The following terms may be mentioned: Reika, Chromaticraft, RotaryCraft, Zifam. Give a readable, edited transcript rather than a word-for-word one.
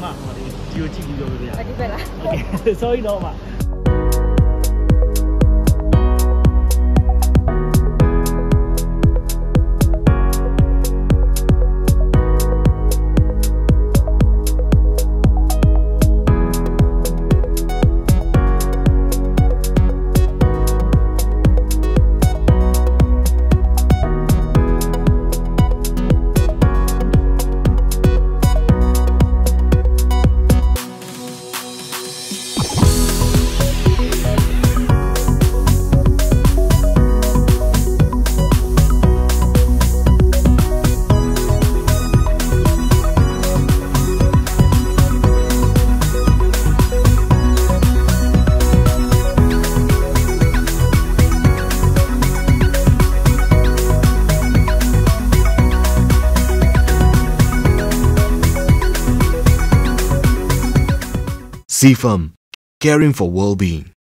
嘛，我哋照支援咗佢哋啊。我知啦。OK， 所以咯嘛。 Zifam, caring for well-being.